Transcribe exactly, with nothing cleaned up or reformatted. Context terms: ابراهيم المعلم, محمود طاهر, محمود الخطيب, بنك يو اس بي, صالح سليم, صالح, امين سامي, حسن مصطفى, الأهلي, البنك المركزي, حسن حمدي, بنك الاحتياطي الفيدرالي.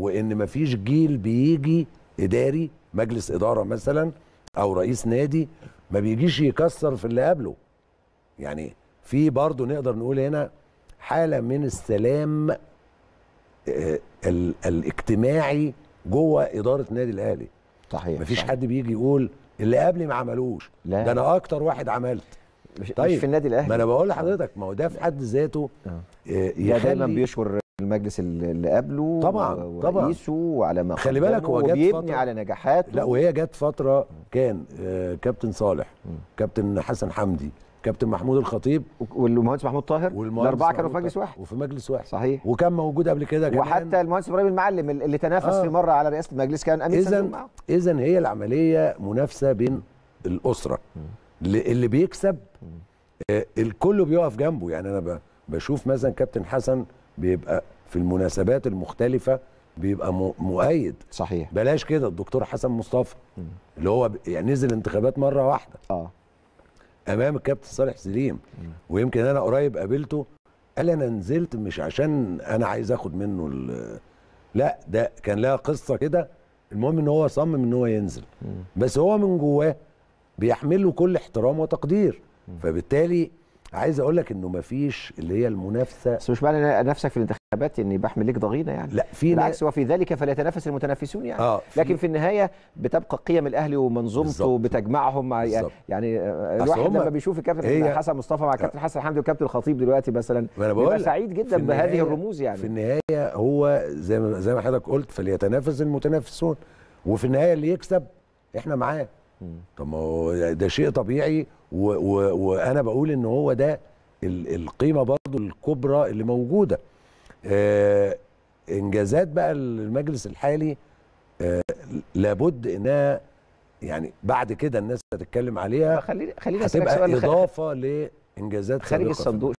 وان مفيش جيل بيجي اداري مجلس اداره مثلا او رئيس نادي ما بيجيش يكسر في اللي قبله. يعني في برضه نقدر نقول هنا حاله من السلام الاجتماعي جوه اداره النادي الاهلي. صحيح، مفيش صحيح. حد بيجي يقول اللي قبلي ما عملوش، لا. ده انا اكتر واحد عملت. مش طيب مش في النادي الاهلي. ما انا بقول لحضرتك ما هو ده في حد ذاته آه. دايما بيشور المجلس اللي قبله طبعا طبعا ورئيسه وعلى ما خلي بالك هو بيبني على نجاحاته. لا وهي جت فتره كان آه كابتن صالح، كابتن حسن حمدي، كابتن محمود الخطيب والمهندس محمود طاهر، الاربعه كانوا في مجلس واحد وفي مجلس واحد صحيح، وكان موجود قبل كده كمان وحتى المهندس ابراهيم المعلم اللي تنافس آه. في مره على رئاسه المجلس كان امين سامي معه. اذا هي العمليه منافسه بين الاسره اللي بيكسب آه الكل بيقف جنبه. يعني انا بشوف مثلا كابتن حسن بيبقى في المناسبات المختلفه بيبقى مؤيد صحيح، بلاش كده الدكتور حسن مصطفى م. اللي هو يعني نزل انتخابات مره واحده اه امام الكابتن صالح سليم م. ويمكن انا قريب قابلته قال انا نزلت مش عشان انا عايز اخد منه، لا ده كان لها قصه كده. المهم ان هو صمم ان هو ينزل م. بس هو من جواه بيحمله كل احترام وتقدير م. فبالتالي عايز اقول لك انه مفيش اللي هي المنافسه. بس مش معنى نفسك في الانتخابات اني بحمل ليك ضغينه يعني، لا في بالعكس وفي ذلك فليتنافس المتنافسون يعني آه في لكن في النهايه بتبقى قيم الاهلي ومنظومته بتجمعهم مع بالزبط. يعني الواحد لما بيشوف الكابتن حسن مصطفى مع الكابتن حسن حمدي والكابتن الخطيب دلوقتي مثلا بيبقى سعيد جدا بهذه الرموز. يعني في النهايه هو زي ما زي ما حضرتك قلت فليتنافس المتنافسون وفي النهايه اللي يكسب احنا معاه. طب ما هو ده شيء طبيعي وانا بقول ان هو ده القيمه برضو الكبرى اللي موجوده. آه انجازات بقى المجلس الحالي آه لابد انها يعني بعد كده الناس هتتكلم عليها، خلينا خلينا اسالك سؤال اضافه لانجازات خارج الصندوق.